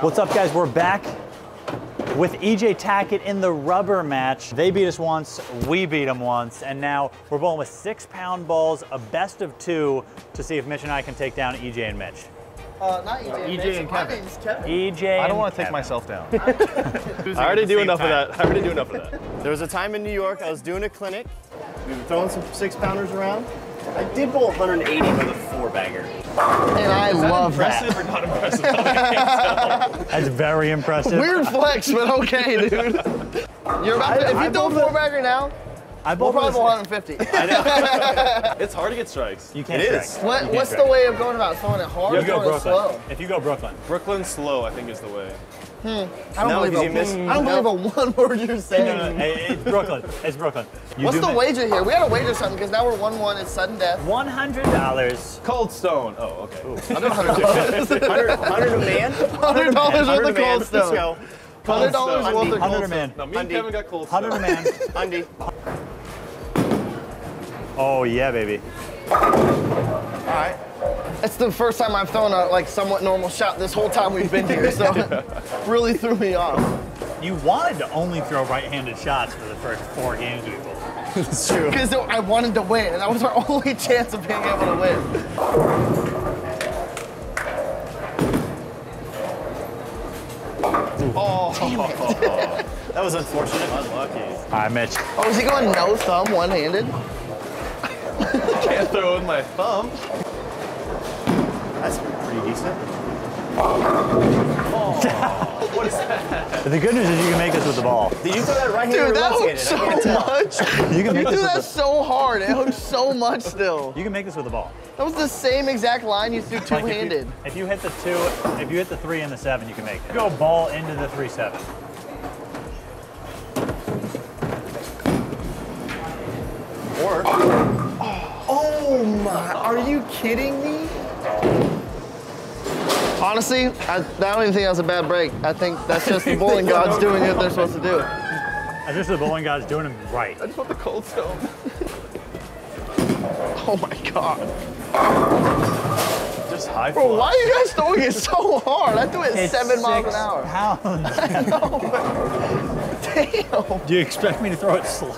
What's up, guys? We're back with EJ Tackett in the rubber match. They beat us once, we beat them once, and now we're bowling with 6-pound balls, a best of 2, to see if Mitch and I can take down EJ and Mitch. Not EJ. EJ and Keven. My name's Keven. EJ. I don't want to take myself down. I already do enough of that. There was a time in New York I was doing a clinic. We were throwing some 6-pounders around. I did bowl 180 with a 4-bagger. And I love that. Is that impressive or not impressive? That's very impressive. Weird flex, but okay, dude. You're about to, if you throw a 4-bagger now, we'll probably bowl 150. I know. It's hard to get strikes. You can't. It is. What's the way of going about throwing it hard or going slow? If you go Brooklyn. Brooklyn slow, I think, is the way. I don't believe a one word you're saying. No. It's Brooklyn. It's Brooklyn. What's the wager here? We had to wager something because now we're 1-1. It's sudden death. $100. Coldstone. Oh, okay. I know $100. $100 man. $100 worth of Coldstone. $100 worth of Coldstone. $100 man. No, me and Keven got Coldstone. $100 man. Undy. Oh yeah, baby. All right. It's the first time I've thrown a somewhat normal shot this whole time we've been here, so it really threw me off. You wanted to only throw right-handed shots for the first 4 games we bowled. It's true. Because I wanted to win, and that was our only chance of being able to win. Oh, damn it. That was unfortunate. Unlucky. All right, Mitch. Oh, is he going no thumb, one-handed? I can't throw in my thumb. That's pretty decent. Oh, what is that? The good news is you can make this with the ball. Did you throw that right hand? Dude, that hooked so much. You threw that so hard. It hooked so much still. You can make this with the ball. That was the same exact line you threw two-handed. If you hit the 2, if you hit the 3 and the 7, you can make it. Go ball into the 3-7. Or. Oh my! Are you kidding me? Honestly, I don't even think that was a bad break. I think that's just the bowling gods doing what they're supposed to do. That's just the bowling gods doing them right. I just want the Coldstone. Oh my god. Just high. Bro, why are you guys throwing it so hard? I threw it at 7 miles an hour. Pounds. I know. Damn. Do you expect me to throw it slow?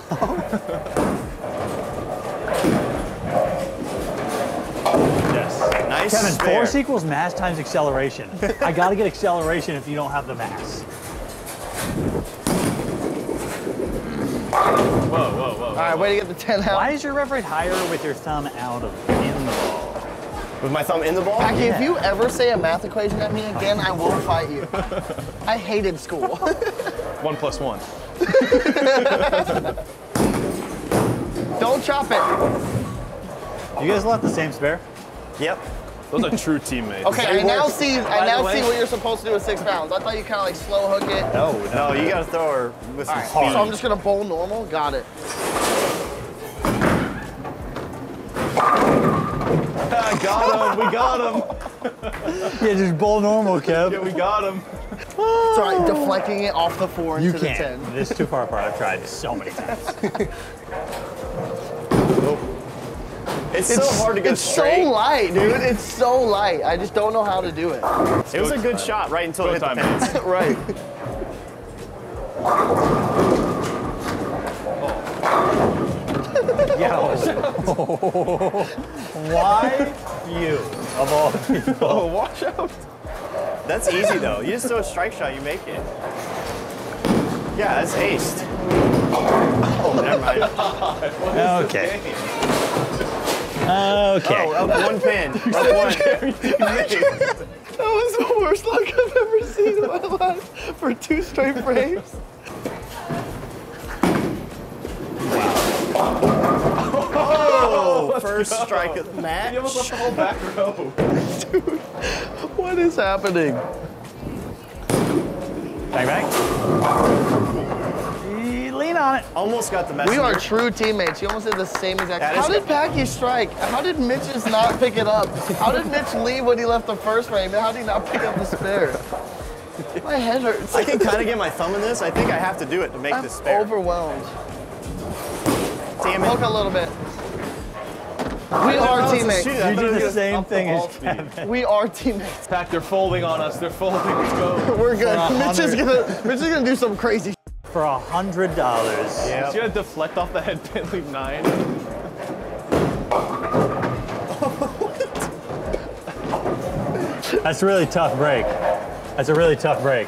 Nice. Keven, force equals mass times acceleration. I gotta get acceleration if you don't have the mass. Whoa, whoa, whoa. All right, way to get the 10 out. Why is your rev rate higher with your thumb out of in the ball? With my thumb in the ball? Packy, yeah. If you ever say a math equation at me again, I will fight you. I hated school. 1 plus 1. Don't chop it. You guys left the same spare? Yep. Those are true teammates. Okay, I now see what you're supposed to do with 6 pounds. I thought you kind of slow hook it. No, you gotta throw her with some speed. So I'm just gonna bowl normal. Got it. Got him. We got him. Yeah, just bowl normal, Kev. Yeah, we got him. It's all right, deflecting it off the 4 into the 10. You can't. It's too far apart. I've tried so many times. It's so hard to go straight. It's so light, dude. It's so light. I just don't know how to do it. It was a good shot right until it hit the fence. Right. Oh. Yo. Why you, of all people? Oh, watch out. That's easy, though. You just throw a strike shot, you make it. Yeah, that's aced. Oh, never mind. Okay. Okay. Oh, up 1 pin. Up 1. That was the worst luck I've ever seen in my life for 2 straight frames. Oh, first strike of the match. You almost left the whole back row. Dude, what is happening? Bang, bang. Lean on it. Almost got the message. We are true teammates. You almost did the same exact thing. How did Packy strike? How did Mitch just not pick it up? How did Mitch leave when he left the first frame? How did he not pick up the spare? My head hurts. I can kind of get my thumb in this. I think I have to do it to make this spare. I'm overwhelmed. Damn it. Poke a little bit. We are teammates. You do the same thing as Keven. We are teammates. Pack, they're folding on us. They're folding. Go. We're good. Mitch is gonna do some crazy for $100. Yeah. He's gonna deflect off the head pin, leave 9. That's a really tough break. That's a really tough break.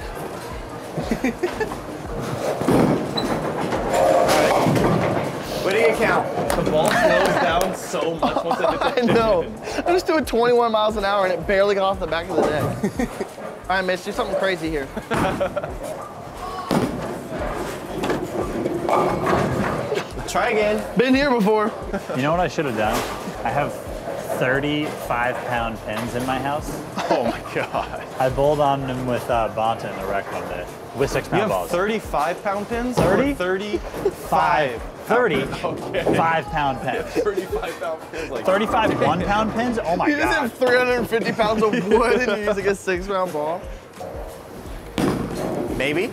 What do you count? The ball slows down so much once it hits. I know. I'm just doing 21 miles an hour and it barely got off the back of the net. All right, Mitch, do something crazy here. Try again. Been here before. You know what I should have done? I have 35-pound pins in my house. Oh my god. I bowled on them with Bonta in the rec one day with 6-pound balls. You have 35-pound pins? 30? 35. 35-pound pins. 35-pound pins. Like 35 1-pound pins? Oh my god. You just have 350 pounds of wood and you're using a 6-round ball? Maybe.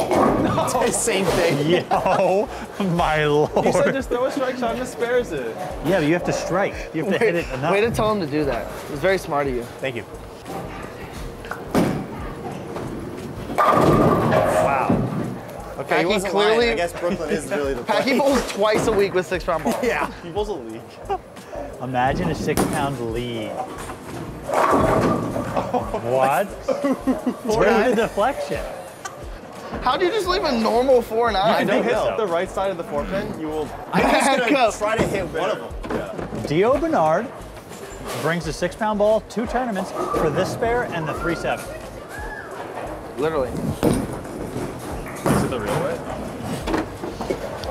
No. Same thing. Yo, my lord. You said just throw a strike shot and just spares it. Yeah, but you have to strike. You have to hit it enough. Way to tell him to do that. It was very smart of you. Thank you. Wow. Okay, Packy clearly. Lying. I guess Brooklyn is really the Packy bowls twice a week with 6-pound balls. Yeah. He bowls a league. Imagine a 6-pound lead. What? Where's the deflection? How do you just leave a normal 4-9? If you hit the right side of the 4-pin, you will. I'm just gonna try to hit one of them. Yeah. Dio Bernard brings the 6-pound ball 2 tournaments for this spare and the 3-7. Literally. Is it the real way?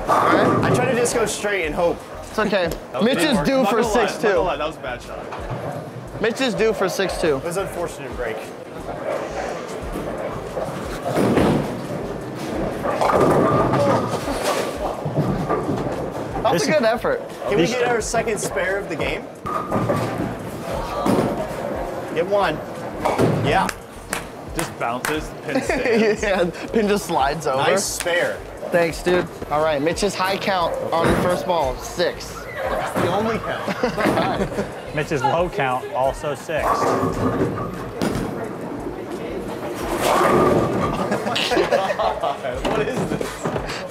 All right. I try to just go straight and hope. It's okay. Mitch is due for 6-2. That was a bad shot. Mitch is due for 6-2. It was an unfortunate break. That's a good effort. Can we get our second spare of the game? Get one. Yeah. Just bounces, pin stands. Yeah, pin just slides over. Nice spare. Thanks, dude. All right, Mitch's high count on the first ball, 6. That's the only count. Mitch's low count, also 6. What is this?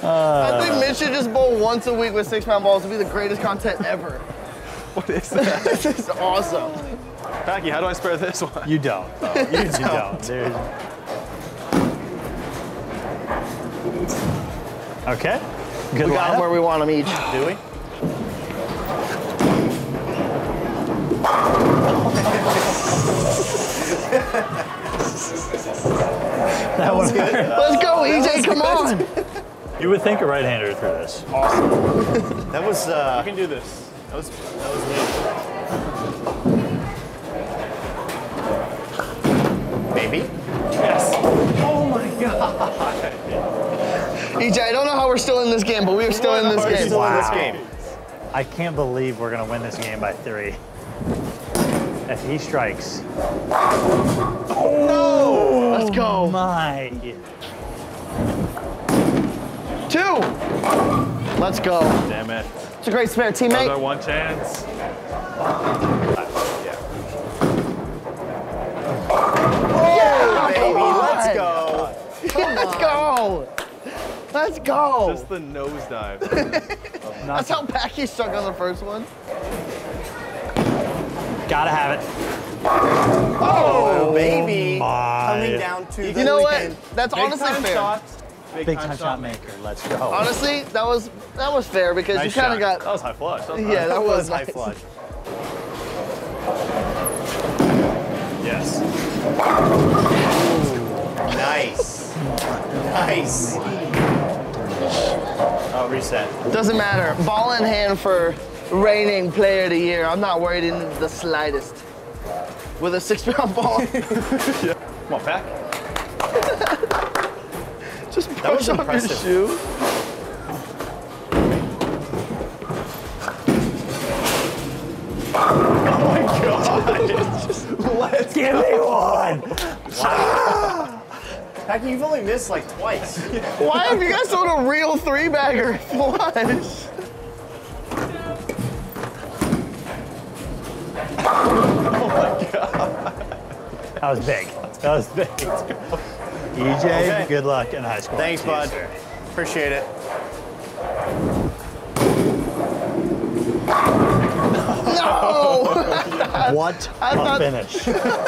I think Mitch should just bowl once a week with 6-pound balls. It'll be the greatest content ever. What is that? This is awesome. Packy, how do I spare this one? You don't. Oh, you don't, dude. Okay. Good we got them where we want them each. Do we? That was good. Let's go, EJ. Come on. You would think a right-hander through this. Awesome. That was, You can do this. That was neat. Maybe? Yes. Oh my god. EJ, I don't know how we're still in this game, but we are still in this game. Wow. I can't believe we're gonna win this game by 3. If he strikes. Oh no! Let's go. Oh my. 2. Let's go. Damn it. It's a great spare, teammate. Another one chance. Oh, yeah, baby, let's go. Yeah, let's go. Let's go. Just the nosedive. That's how Packy struck on the first one. Gotta have it. Oh, baby. My. Coming down to the weekend. What? That's honestly fair. Shots. Big time shot maker. Let's go. Honestly, that was fair because nice you kind of got. That was high flush. Yeah, that was high flush. Yes. Ooh, nice. Nice. Oh, reset. Doesn't matter. Ball in hand for reigning player of the year. I'm not worried in the slightest. With a 6-pound ball. Yeah. Come on, Pack. Just push that was off impressive. Your shoe. Oh my god! Just let's give me one. Wow. Packy, you've only missed like twice. Why have you guys thrown a real 3-bagger? Flush. Oh my God. That was big. That was big. EJ, okay. Good luck in high school. Thanks, bud. Sir. Appreciate it. No! What a finish.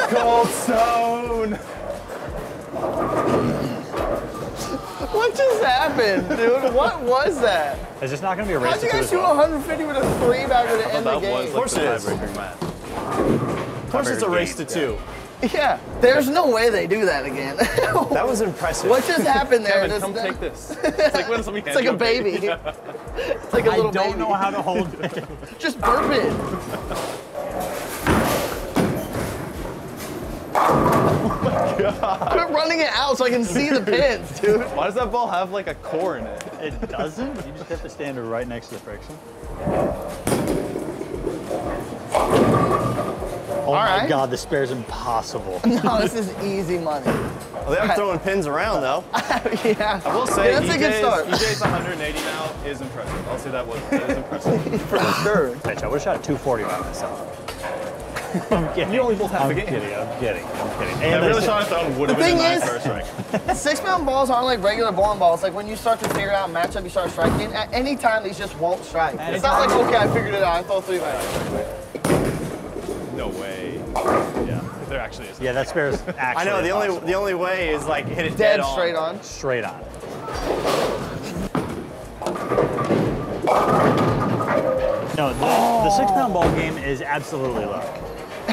Coldstone! What just happened, dude? What was that? It's just not going to be a race. How'd you guys do 150 with a 3 back to the end of the game? Of course it is. Of course it's a race to 2. Yeah, there's no way they do that again. That was impressive. What just happened there? Keven, come take this. It's like, when somebody it's like a baby. Yeah. It's like a little baby. I don't know how to hold it. Just burp it. Oh my God. Quit running it out so I can see the pins, dude. Why does that ball have like a core in it? It doesn't. You just hit the standard right next to the friction. Oh all my right. God, this spare's impossible. No, this is easy money. Well, they are throwing pins around, though. Yeah. I will say, yeah, that's EJ's, a good start. EJ's 180 now is impressive. I'll say that was impressive. For sure. Pitch, I would have shot 240 by myself. I'm kidding. You only both have a game. I'm kidding. And I really thought it would have been my first strike. 6-pound balls aren't like regular bowling balls. Like when you start to figure out a matchup, you start striking. At any time, these just won't strike. It's not like, okay, I figured it out. I throw 3 back. No way. Yeah, there actually is. Yeah, that spare is actually I know, the only way is like hit it dead on. Straight on. Straight on. No, the 6-pound ball game is absolutely luck.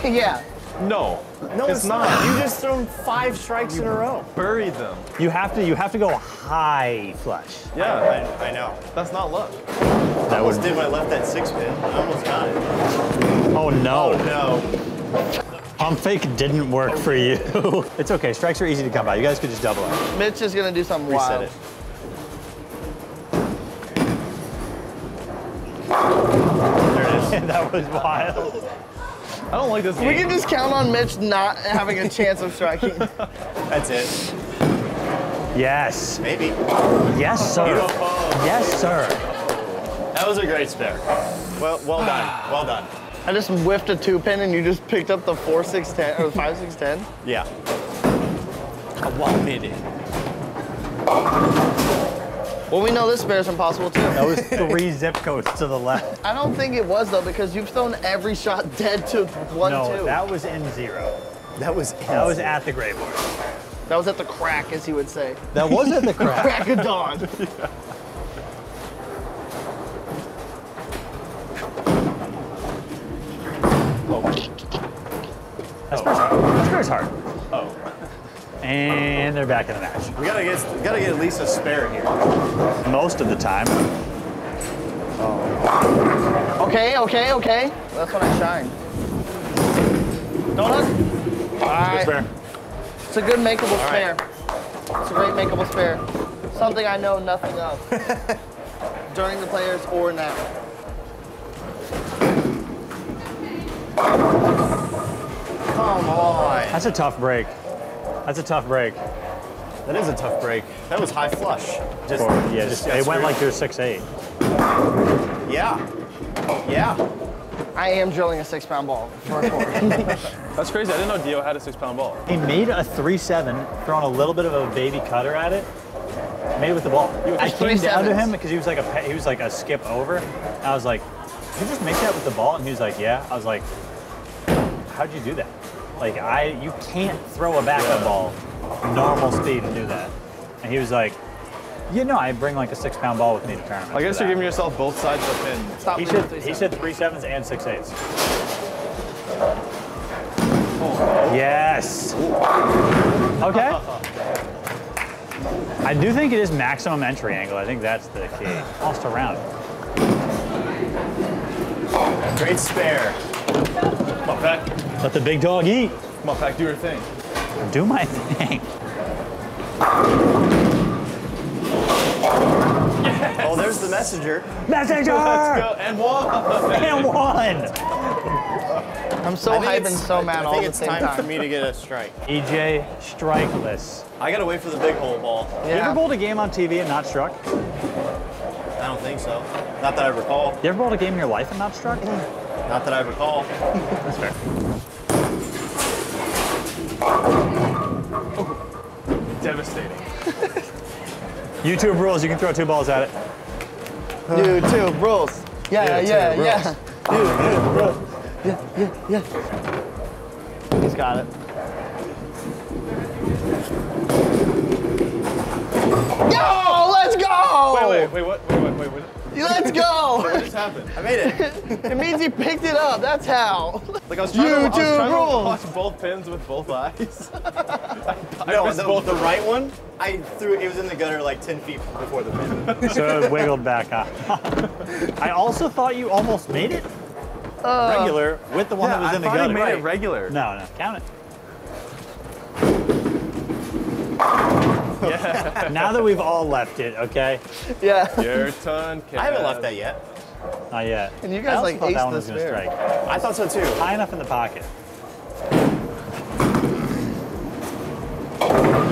Yeah. No. No, it's not. You just thrown 5 strikes in a row. Bury them. You have to go high flush. Yeah, I know. That's not luck. I almost did when I left that 6-pin. I almost got it. Oh no. Oh no. Pump fake didn't work for you. It's okay, strikes are easy to come by. You guys could just double up. Mitch is gonna do something wild. Reset it. There it is. That was wild. I don't like this game. We can just count on Mitch not having a chance of striking. That's it. Yes. Maybe. Yes, sir. Beautiful. Yes, sir. That was a great spare. Well done. Well done. I just whiffed a 2-pin and you just picked up the 4-6-10 or 5-6-10. Yeah. I wanted it. Well, we know this spare is impossible too. That was 3 zip codes to the left. I don't think it was though because you've thrown every shot dead to 1-2. No, that was in 0. That was in that was at the gray board. That was at the crack, as he would say. That was at the crack. Crack of dawn. Yeah. That's hard. Oh. And they're back in the match. We gotta get at least a spare here. Most of the time. Oh. Okay. That's when I shine. Donut. All right. Spare. It's a good makeable spare. Right. It's a great makeable spare. Something I know nothing of. During the players or now. Come on. That's a tough break. That's a tough break. That is a tough break. That was high flush. Just, yeah, just it went like you're 6'8". Yeah. I am drilling a 6-pound ball. For That's crazy. I didn't know Dio had a 6-pound ball. He made a 3-7, throwing a little bit of a baby cutter at it. Made it with the ball. I came down to him because he was like a skip over. And I was like, did you just make that with the ball? And he was like, yeah. I was like, how'd you do that? Like, you can't throw a backup ball normal speed and do that. And he was like, you know, I bring like a 6-pound ball with me to tournament. I guess you're giving yourself both sides of the pin. Stop. He said 3-7s and 6-8s. Oh. Yes. Okay. I do think it is maximum entry angle. I think that's the key. Lost a round. Great spare. Come on, Pack. Let the big dog eat. Come on, Pack, do your thing. Do my thing. Yes. Oh, there's the messenger. Messenger! Let's go. And one. And one. I'm so hyped and so mad all the same time. I think it's time for me to get a strike. EJ, strikeless. I gotta wait for the big hole ball. Yeah. You ever bowled a game on TV and not struck? I don't think so. Not that I recall. You ever bowled a game in your life and not struck? Not that I recall. That's fair. Oh, devastating. YouTube rules, you can throw two balls at it. YouTube rules. Yeah. YouTube rules. Yeah. He's got it. Yo, let's go! Wait, what? Let's go! What just happened? I made it. It means you picked it up, that's how. Like I was trying to watch both pins with both eyes. I missed both. The right one, I threw it, was in the gutter like 10 feet before the pin. So it wiggled back up. I also thought you almost made it regular with the one that was in the gutter. I made it regular. No, count it. Yeah. Now that we've all left it, okay? Yeah. Your turn, Keven. I haven't left that yet. Not yet. And you guys like aced that one was gonna strike. I thought so too. High enough in the pocket.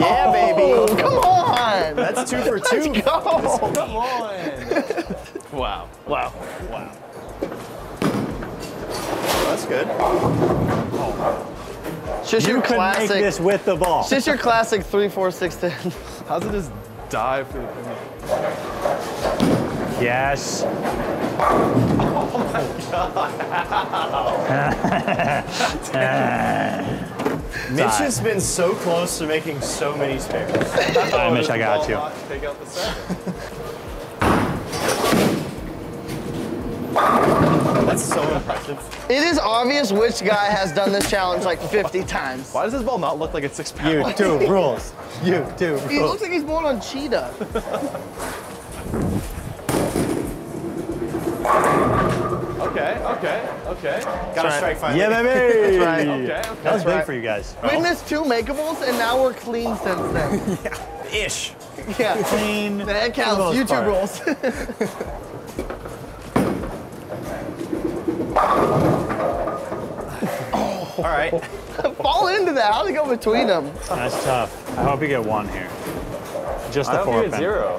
Yeah, baby. Come on. That's 2 for 2. Let's go. Come on. Wow. That's good. Oh. Just you could make this with the ball. It's just your classic 3, 4, 6, 10. How's it just dive for the pin? Yes. Oh my God. Mitch has been so close to making so many spares. Right, Mitch, I got you. Take out the seven. That's so impressive. It is obvious which guy has done this challenge like 50 times. Why does this ball not look like it's 6 pounds? YouTube rules. YouTube rules. He looks like he's born on cheetah. Okay. Gotta strike finally. Yeah, baby. That's right. Okay. That was big for you guys. We missed 2 makeables and now we're clean since then. Yeah. Ish. Yeah. Clean. That counts. YouTube rules. Oh. All right. Fall into that. How'd it go between them? That's tough. I hope you get 1 here. Just the 4. I hope you get 0.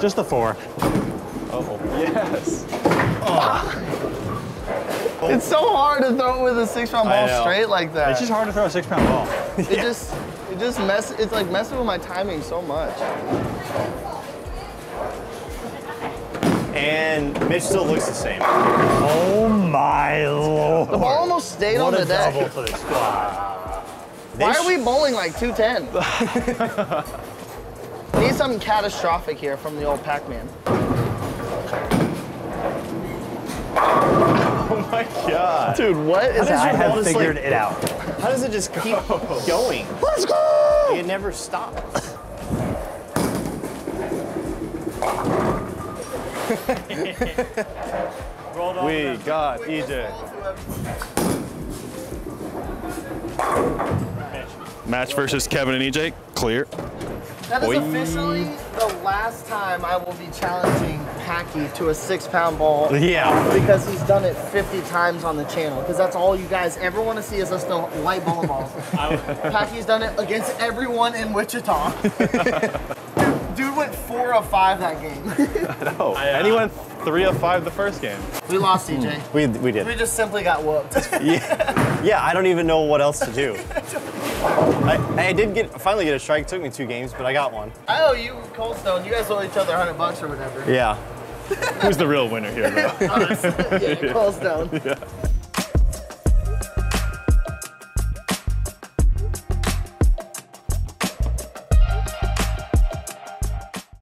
Just the 4. Oh, yes. Oh. Oh. It's so hard to throw it with a 6-pound ball straight like that. It's just hard to throw a 6-pound ball. It it's like messing with my timing so much. And Mitch still looks the same. Oh my Lord. The ball almost stayed on the deck. What a double for the squad. Why are we bowling like 210? Need something catastrophic here from the old Pac-Man. Oh my God. Dude, what is that? I have figured it out. How does it just keep going? Let's go! It never stops. We got EJ. Match versus Keven and EJ, clear. That is officially the last time I will be challenging Packy to a 6-pound ball. Yeah. Because he's done it 50 times on the channel. Because that's all you guys ever want to see is us throw light ball balls. Packy's done it against everyone in Wichita. Dude went 4 of 5 that game. I know. And he went 3 of 5 the first game. We lost, EJ. We did. We just simply got whooped. Yeah, I don't even know what else to do. I did finally get a strike. It took me 2 games, but I got 1. I owe you, Coldstone. You guys owe each other $100 or whatever. Yeah. Who's the real winner here, though? Us. Yeah, Coldstone. Yeah.